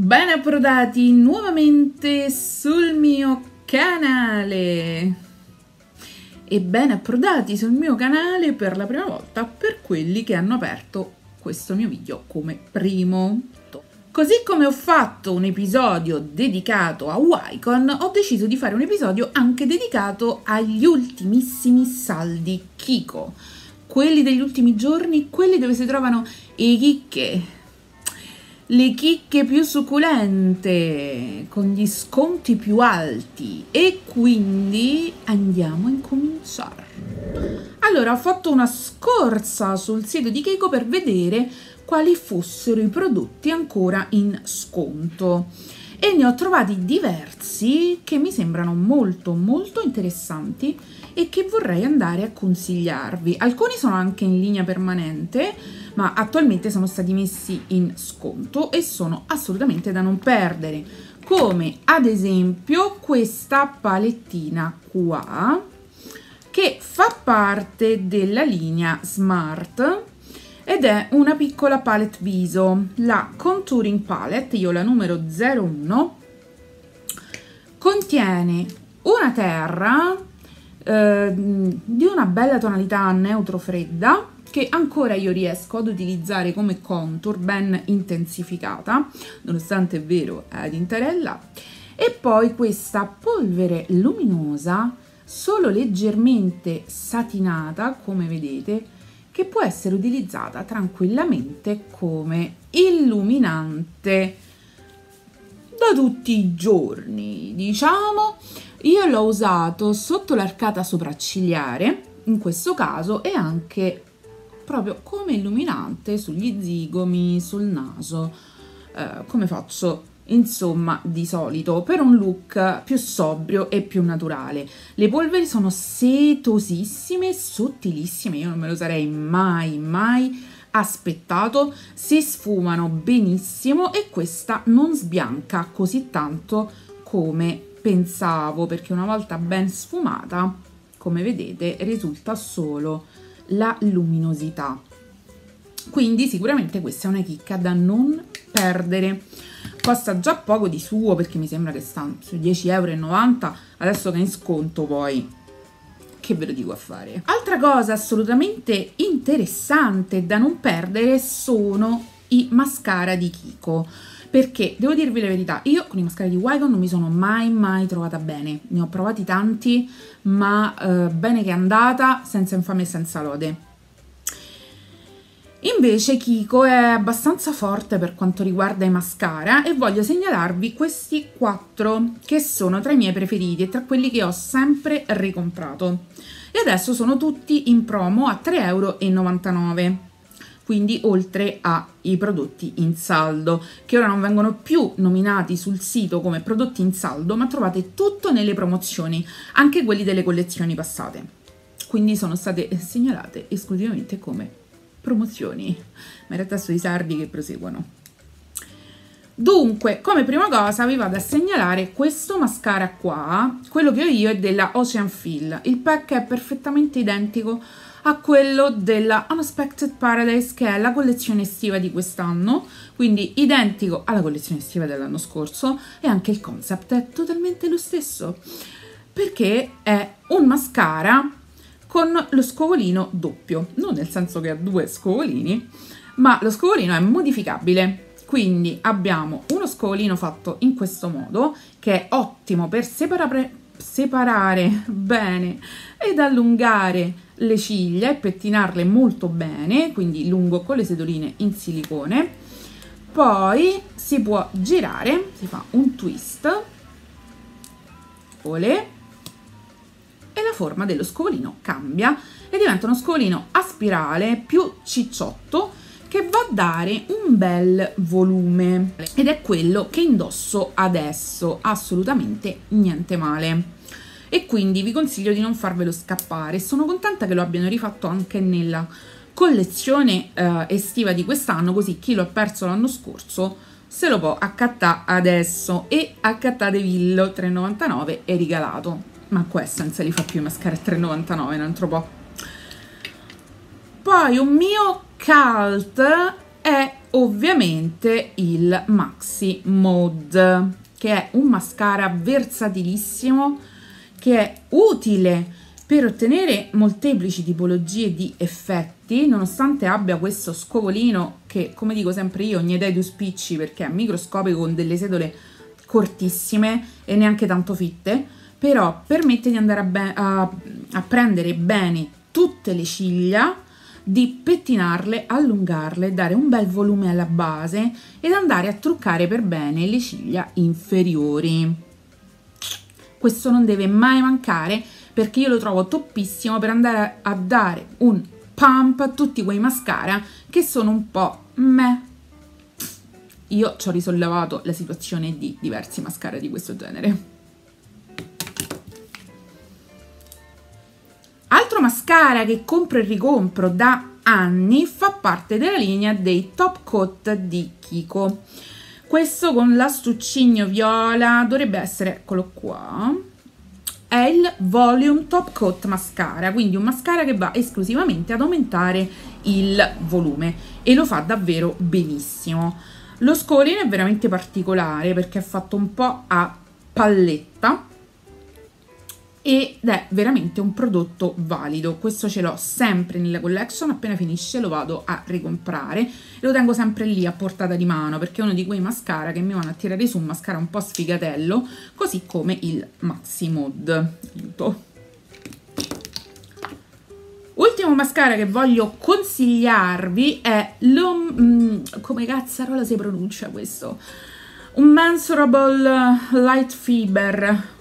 Ben approdati nuovamente sul mio canale e ben approdati sul mio canale per la prima volta per quelli che hanno aperto questo mio video come primo. Così come ho fatto un episodio dedicato a Wycon, ho deciso di fare un episodio anche dedicato agli ultimissimi saldi KIKO, quelli degli ultimi giorni, quelli dove si trovano i chicche, le chicche più succulente, con gli sconti più alti, e quindi andiamo a incominciare. Allora, ho fatto una scorsa sul sito di KIKO per vedere quali fossero i prodotti ancora in sconto e ne ho trovati diversi che mi sembrano molto interessanti e che vorrei andare a consigliarvi. Alcuni sono anche in linea permanente, ma attualmente sono stati messi in sconto e sono assolutamente da non perdere, come ad esempio questa palettina qua, che fa parte della linea Smart ed è una piccola palette viso, la Contouring Palette, io la numero 01. Contiene una terra di una bella tonalità neutro fredda, che ancora io riesco ad utilizzare come contour ben intensificata, nonostante è vero è tintarella, e poi questa polvere luminosa solo leggermente satinata, come vedete, che può essere utilizzata tranquillamente come illuminante da tutti i giorni, diciamo. Io l'ho usato sotto l'arcata sopraccigliare in questo caso e anche proprio come illuminante sugli zigomi, sul naso, come faccio insomma di solito, per un look più sobrio e più naturale. Le polveri sono setosissime, sottilissime, io non me lo sarei mai aspettato, si sfumano benissimo e questa non sbianca così tanto come pensavo, perché una volta ben sfumata, come vedete, risulta solo la luminosità. Quindi sicuramente questa è una chicca da non perdere. Costa già poco di suo, perché mi sembra che sta su 10,90 €, adesso che è in sconto poi che ve lo dico a fare. Altra cosa assolutamente interessante da non perdere sono i mascara di KIKO, perché devo dirvi la verità, io con i mascara di Wycon non mi sono mai trovata bene, ne ho provati tanti, ma bene che è andata, senza infame e senza lode. Invece KIKO è abbastanza forte per quanto riguarda i mascara e voglio segnalarvi questi 4 che sono tra i miei preferiti e tra quelli che ho sempre ricomprato, e adesso sono tutti in promo a 3,99 €, quindi oltre ai prodotti in saldo, che ora non vengono più nominati sul sito come prodotti in saldo, ma trovate tutto nelle promozioni, anche quelli delle collezioni passate, quindi sono state segnalate esclusivamente come promozioni, ma in realtà sono i sardi che proseguono. Dunque, come prima cosa vi vado a segnalare questo mascara qua, quello che ho io è della Ocean Feel, il pack è perfettamente identico a quello della Unexpected Paradise, che è la collezione estiva di quest'anno, quindi identico alla collezione estiva dell'anno scorso, e anche il concept è totalmente lo stesso, perché è un mascara con lo scovolino doppio, non nel senso che ha 2 scovolini, ma lo scovolino è modificabile, quindi abbiamo uno scovolino fatto in questo modo, che è ottimo per separare bene ed allungare le ciglia e pettinarle molto bene, quindi lungo con le sedoline in silicone. Poi si può girare, si fa un twist, olè, e la forma dello scovolino cambia e diventa uno scovolino a spirale più cicciotto, che va a dare un bel volume, ed è quello che indosso adesso, assolutamente niente male, e quindi vi consiglio di non farvelo scappare. Sono contenta che lo abbiano rifatto anche nella collezione estiva di quest'anno, così chi lo ha perso l'anno scorso se lo può accattare adesso, e accattatevillo, 3,99 € è regalato, ma questo non se li fa più i mascara a 3,99 € un altro po'. Poi un mio cult è ovviamente il Maxi Mode, che è un mascara versatilissimo, che è utile per ottenere molteplici tipologie di effetti, nonostante abbia questo scovolino che, come dico sempre io, ne dai due spicci perché è microscopico, con delle setole cortissime e neanche tanto fitte, però permette di andare a prendere bene tutte le ciglia, di pettinarle, allungarle, dare un bel volume alla base ed andare a truccare per bene le ciglia inferiori. Questo non deve mai mancare, perché io lo trovo toppissimo per andare a dare un pump a tutti quei mascara che sono un po' meh. Io ci ho risollevato la situazione di diversi mascara di questo genere. Altro mascara che compro e ricompro da anni fa parte della linea dei Top Coat di KIKO. Questo con l'astuccino viola, dovrebbe essere, eccolo qua, è il Volume Top Coat Mascara, quindi un mascara che va esclusivamente ad aumentare il volume e lo fa davvero benissimo. Lo scolino è veramente particolare perché è fatto un po' a palletta ed è veramente un prodotto valido. Questo ce l'ho sempre nella collection, appena finisce lo vado a ricomprare e lo tengo sempre lì a portata di mano, perché è uno di quei mascara che mi vanno a tirare su, un mascara un po' sfigatello, così come il Maxi Mode. Ultimo mascara che voglio consigliarvi è come cazzarola si pronuncia questo? Unmeasurable Light Fiber.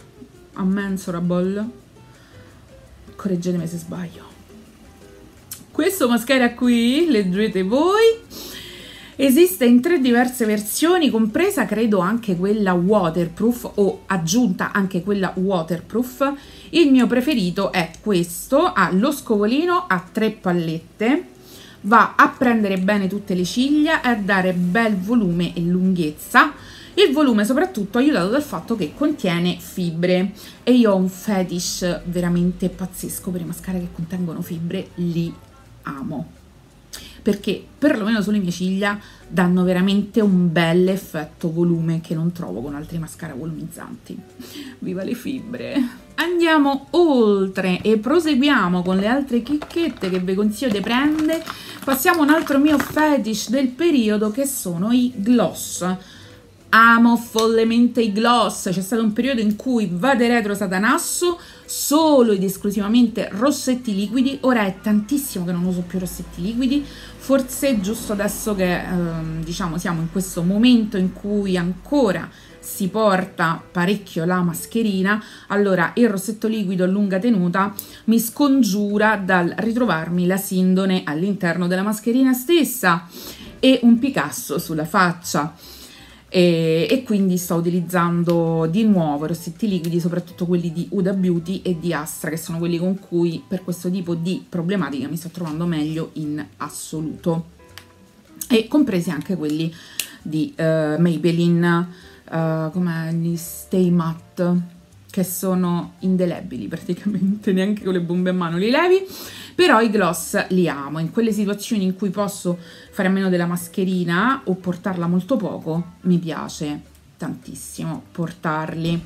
Unmeasurable, correggetemi se sbaglio. Questo mascara qui, leggerete voi, esiste in 3 diverse versioni, compresa credo anche quella waterproof o aggiunta anche quella waterproof. Il mio preferito è questo, ha lo scovolino, ha 3 pallette, va a prendere bene tutte le ciglia e a dare bel volume e lunghezza. Il volume soprattutto aiutato dal fatto che contiene fibre, e io ho un fetish veramente pazzesco per i mascara che contengono fibre, li amo, perché perlomeno sulle mie ciglia danno veramente un bel effetto volume che non trovo con altri mascara volumizzanti. Viva le fibre! Andiamo oltre e proseguiamo con le altre chicchette che vi consiglio di prendere. Passiamo a un altro mio fetish del periodo, che sono i gloss. Amo follemente i gloss, c'è stato un periodo in cui vado retro satanasso solo ed esclusivamente rossetti liquidi. Ora è tantissimo che non uso più rossetti liquidi, forse giusto adesso che diciamo siamo in questo momento in cui ancora si porta parecchio la mascherina, allora il rossetto liquido a lunga tenuta mi scongiura dal ritrovarmi la sindone all'interno della mascherina stessa e un Picasso sulla faccia. E quindi sto utilizzando di nuovo rossetti liquidi, soprattutto quelli di Huda Beauty e di Astra, che sono quelli con cui per questo tipo di problematica mi sto trovando meglio in assoluto, e compresi anche quelli di Maybelline, come Stay Matte, che sono indelebili praticamente, neanche con le bombe a mano li levi. Però i gloss li amo, in quelle situazioni in cui posso fare a meno della mascherina o portarla molto poco, mi piace tantissimo portarli.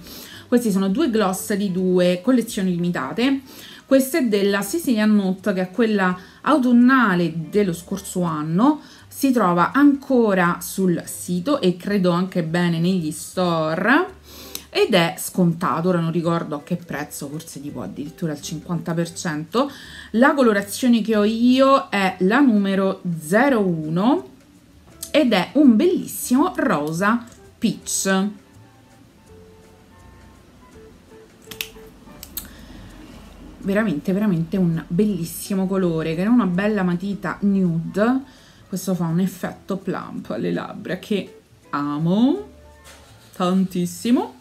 Questi sono 2 gloss di 2 collezioni limitate. Questa è della Sicilian Note, che è quella autunnale dello scorso anno, si trova ancora sul sito e credo anche bene negli store, ed è scontato, ora non ricordo a che prezzo, forse tipo addirittura al 50%. La colorazione che ho io è la numero 01 ed è un bellissimo rosa peach. Veramente, veramente un bellissimo colore, che è una bella matita nude. Questo fa un effetto plump alle labbra che amo tantissimo.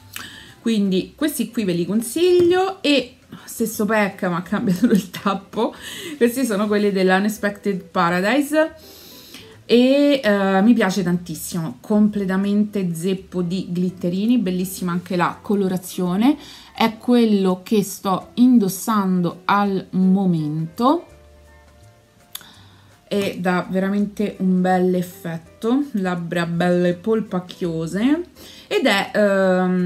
Quindi questi qui ve li consiglio, e stesso pack ma cambia solo il tappo. Questi sono quelli dell'Unexpected Paradise e mi piace tantissimo, completamente zeppo di glitterini, bellissima anche la colorazione, è quello che sto indossando al momento e dà veramente un bel effetto, labbra belle polpacchiose, ed è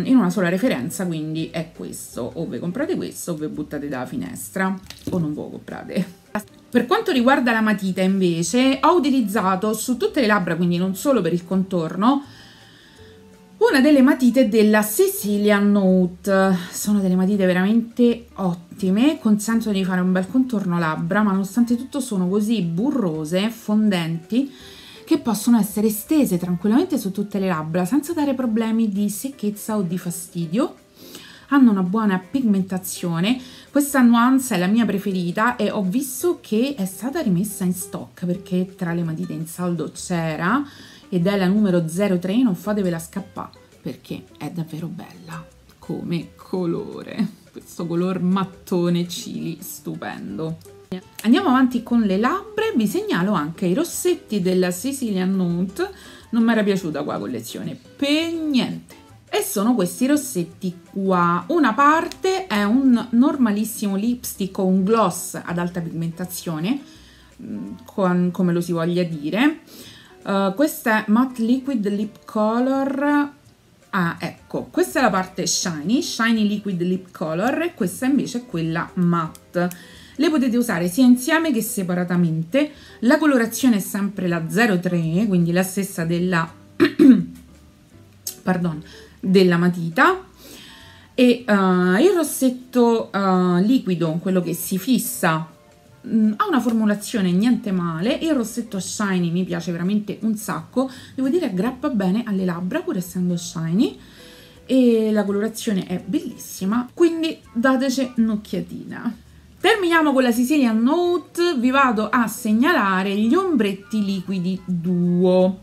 in una sola referenza, quindi è questo, o ve comprate questo o ve buttate dalla finestra o non ve lo comprate. Per quanto riguarda la matita invece, ho utilizzato su tutte le labbra, quindi non solo per il contorno, una delle matite della Sicilian Note. Sono delle matite veramente ottime, consentono di fare un bel contorno labbra, ma nonostante tutto sono così burrose, fondenti, che possono essere stese tranquillamente su tutte le labbra senza dare problemi di secchezza o di fastidio. Hanno una buona pigmentazione, questa nuance è la mia preferita e ho visto che è stata rimessa in stock, perché tra le matite in saldo c'era, ed è la numero 03, non fatevela scappare perché è davvero bella come colore, questo color mattone cili stupendo. Andiamo avanti con le labbra, vi segnalo anche i rossetti della Sicilian Nude, non mi era piaciuta qua collezione per niente. E sono questi rossetti qua, una parte è un normalissimo lipstick o un gloss ad alta pigmentazione, come lo si voglia dire. Questo è Matte Liquid Lip Color, ah ecco, questa è la parte shiny, Shiny Liquid Lip Color, e questa invece è quella matte. Le potete usare sia insieme che separatamente, la colorazione è sempre la 03, quindi la stessa della pardon, della matita, e il rossetto liquido, quello che si fissa, ha una formulazione niente male. Il rossetto shiny mi piace veramente un sacco, devo dire aggrappa bene alle labbra pur essendo shiny, e la colorazione è bellissima, quindi dateci un'occhiatina. Terminiamo con la Sicilian Note, vi vado a segnalare gli ombretti liquidi duo.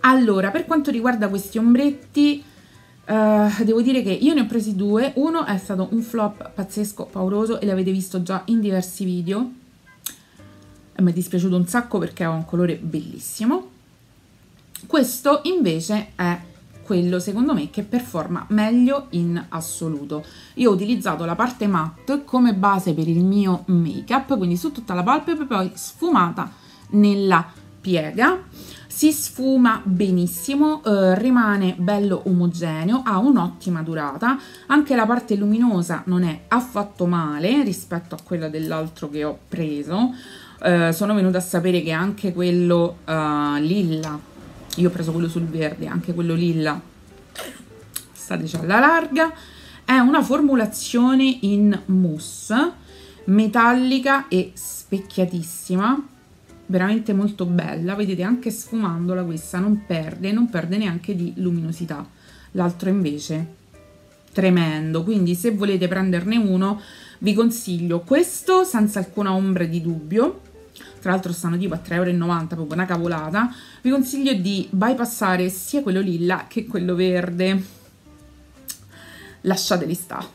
Allora, per quanto riguarda questi ombretti, devo dire che io ne ho presi due, uno è stato un flop pazzesco, pauroso, e l'avete visto già in diversi video, e mi è dispiaciuto un sacco perché ha un colore bellissimo. Questo invece è quello, secondo me, che performa meglio in assoluto. Io ho utilizzato la parte matte come base per il mio make-up, quindi su tutta la palpebra, poi sfumata nella piega. Si sfuma benissimo, rimane bello omogeneo, ha un'ottima durata, anche la parte luminosa non è affatto male rispetto a quella dell'altro che ho preso. Sono venuta a sapere che anche quello lilla, io ho preso quello sul verde, anche quello lilla, stateci alla larga, è una formulazione in mousse, metallica e specchiatissima, veramente molto bella, vedete anche sfumandola questa non perde neanche di luminosità, l'altro invece tremendo. Quindi se volete prenderne uno vi consiglio questo senza alcuna ombra di dubbio, tra l'altro stanno tipo a 3,90 €, proprio una cavolata. Vi consiglio di bypassare sia quello lilla che quello verde, lasciateli stare.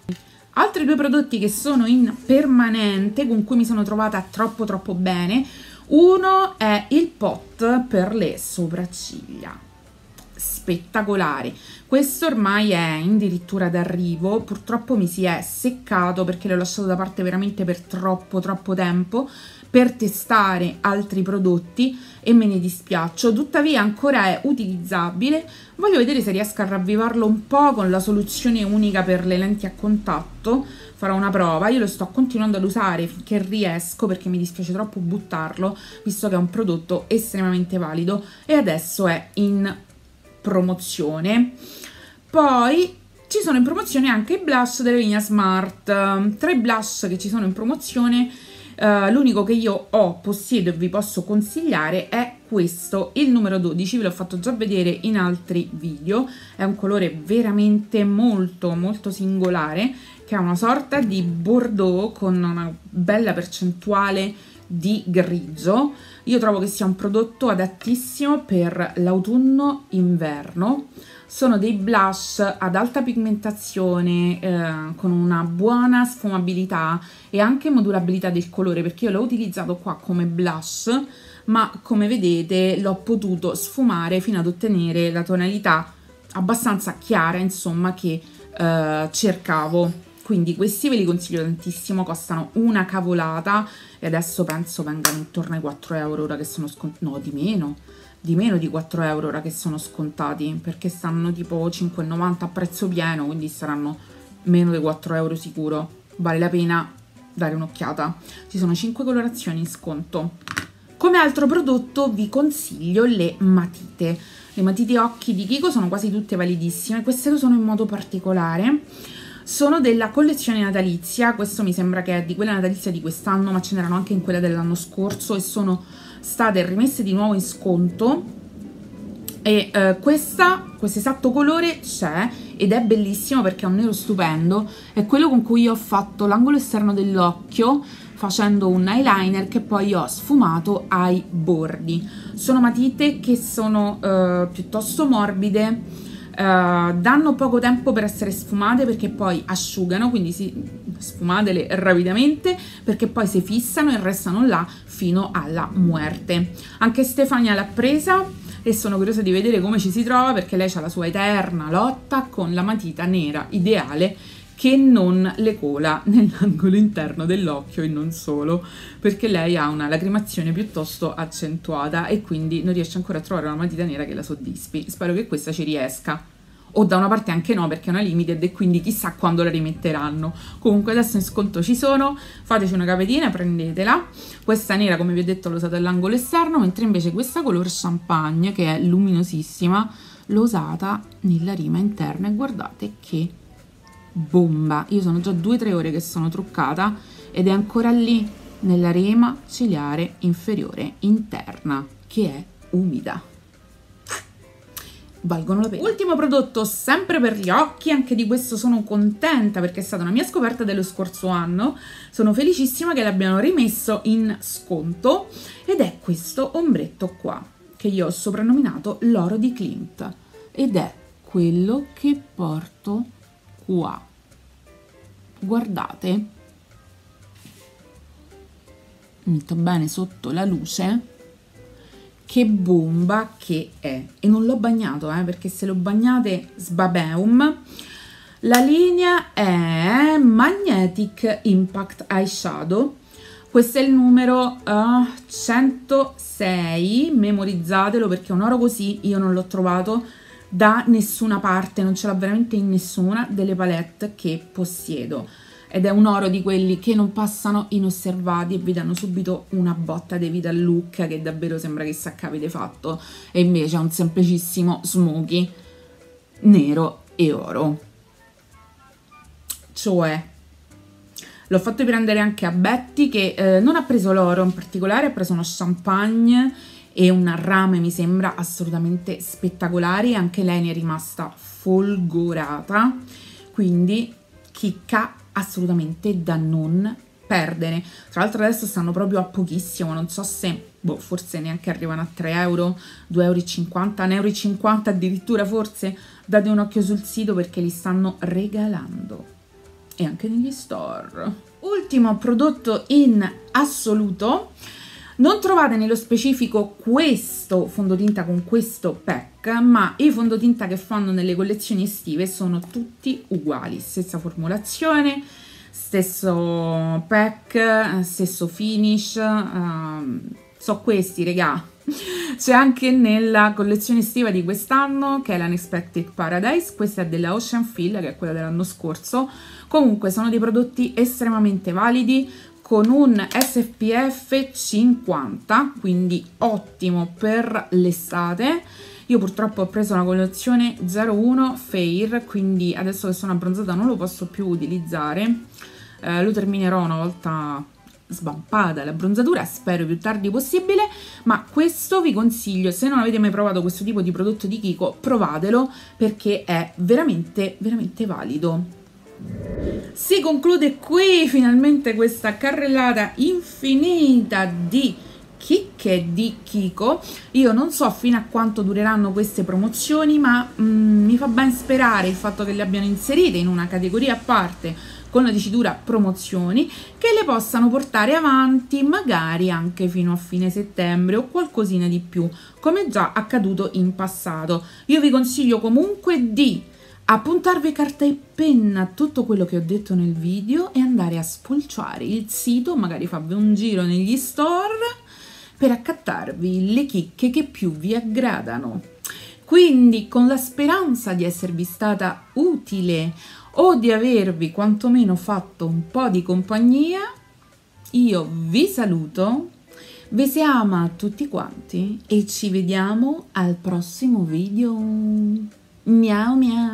Altri due prodotti che sono in permanente, con cui mi sono trovata troppo bene. Uno è il pot per le sopracciglia, spettacolare, questo ormai è addirittura d'arrivo, purtroppo mi si è seccato perché l'ho lasciato da parte veramente per troppo tempo per testare altri prodotti e me ne dispiaccio, tuttavia ancora è utilizzabile, voglio vedere se riesco a ravvivarlo un po' con la soluzione unica per le lenti a contatto, farò una prova. Io lo sto continuando ad usare finché riesco perché mi dispiace troppo buttarlo, visto che è un prodotto estremamente valido e adesso è in promozione. Poi ci sono in promozione anche i blush della linea Smart, tra i blush che ci sono in promozione l'unico che io possiedo e vi posso consigliare è questo, il numero 12, ve l'ho fatto già vedere in altri video, è un colore veramente molto singolare, che è una sorta di bordeaux con una bella percentuale di grigio. Io trovo che sia un prodotto adattissimo per l'autunno-inverno, sono dei blush ad alta pigmentazione con una buona sfumabilità e anche modulabilità del colore, perché io l'ho utilizzato qua come blush, ma come vedete l'ho potuto sfumare fino ad ottenere la tonalità abbastanza chiara, insomma, che cercavo. Quindi questi ve li consiglio tantissimo, costano una cavolata e adesso penso vengano intorno ai 4 euro ora che sono scontati, no, di meno di 4 euro ora che sono scontati, perché stanno tipo 5,90 a prezzo pieno, quindi saranno meno di 4 euro sicuro. Vale la pena dare un'occhiata, ci sono 5 colorazioni in sconto. Come altro prodotto vi consiglio le matite. Le matite occhi di Kiko sono quasi tutte validissime, queste lo sono in modo particolare. Sono della collezione natalizia, questo mi sembra che è di quella natalizia di quest'anno, ma ce n'erano anche in quella dell'anno scorso e sono state rimesse di nuovo in sconto. E questo esatto colore c'è ed è bellissimo perché è un nero stupendo, è quello con cui io ho fatto l'angolo esterno dell'occhio facendo un eyeliner che poi ho sfumato ai bordi. Sono matite che sono piuttosto morbide, danno poco tempo per essere sfumate perché poi asciugano, quindi sfumatele rapidamente perché poi si fissano e restano là fino alla muerte. Anche Stefania l'ha presa e sono curiosa di vedere come ci si trova, perché lei ha la sua eterna lotta con la matita nera ideale che non le cola nell'angolo interno dell'occhio e non solo, perché lei ha una lacrimazione piuttosto accentuata e quindi non riesce ancora a trovare una matita nera che la soddisfi. Spero che questa ci riesca, o da una parte anche no perché è una limited e quindi chissà quando la rimetteranno. Comunque adesso in sconto ci sono, fateci una capetina, prendetela. Questa nera, come vi ho detto, l'ho usata all'angolo esterno, mentre invece questa color champagne, che è luminosissima, l'ho usata nella rima interna e guardate che bomba! Io sono già 2-3 ore che sono truccata ed è ancora lì nella rema ciliare inferiore interna che è umida. Valgono la pena. Ultimo prodotto sempre per gli occhi, anche di questo sono contenta perché è stata una mia scoperta dello scorso anno, sono felicissima che l'abbiano rimesso in sconto, ed è questo ombretto qua che io ho soprannominato l'oro di Klimt ed è quello che porto qua. Guardate, metto bene sotto la luce, che bomba che è! E non l'ho bagnato, perché se lo bagnate sbabeum. La linea è Magnetic Impact Eyeshadow, questo è il numero 106, memorizzatelo perché un oro così io non l'ho trovato da nessuna parte, non ce l'ho veramente in nessuna delle palette che possiedo, ed è un oro di quelli che non passano inosservati e vi danno subito una botta di vita al look che davvero sembra chissà che avete fatto, e invece è un semplicissimo smoky nero e oro. Cioè, l'ho fatto prendere anche a Betty che non ha preso l'oro in particolare, ha preso uno champagne e una rame, mi sembra assolutamente spettacolari, anche lei ne è rimasta folgorata, quindi chicca assolutamente da non perdere. Tra l'altro adesso stanno proprio a pochissimo, non so se, boh, forse neanche arrivano a 3 euro, 2,50 euro, 1,50 euro addirittura forse. Date un occhio sul sito perché li stanno regalando e anche negli store. Ultimo prodotto in assoluto. Non trovate nello specifico questo fondotinta con questo pack, ma i fondotinta che fanno nelle collezioni estive sono tutti uguali, stessa formulazione, stesso pack, stesso finish, so questi regà. C'è anche nella collezione estiva di quest'anno, che è l'Unexpected Paradise, questa è della Ocean Feel, che è quella dell'anno scorso. Comunque sono dei prodotti estremamente validi, con un SPF 50, quindi ottimo per l'estate. Io purtroppo ho preso una colorazione 01 Fair, quindi adesso che sono abbronzata non lo posso più utilizzare, lo terminerò una volta svampata l'abbronzatura, spero più tardi possibile, ma questo vi consiglio, se non avete mai provato questo tipo di prodotto di Kiko, provatelo perché è veramente, veramente valido. Si conclude qui finalmente questa carrellata infinita di chicche di Kiko. Io non so fino a quanto dureranno queste promozioni, ma mi fa ben sperare il fatto che le abbiano inserite in una categoria a parte con la dicitura promozioni, che le possano portare avanti magari anche fino a fine settembre o qualcosina di più, come già accaduto in passato. Io vi consiglio comunque di appuntarvi carta e penna, tutto quello che ho detto nel video, e andare a spulciare il sito, magari farvi un giro negli store per accattarvi le chicche che più vi aggradano. Quindi, con la speranza di esservi stata utile o di avervi quantomeno fatto un po' di compagnia, io vi saluto, vi si ama a tutti quanti e ci vediamo al prossimo video. Miau miau!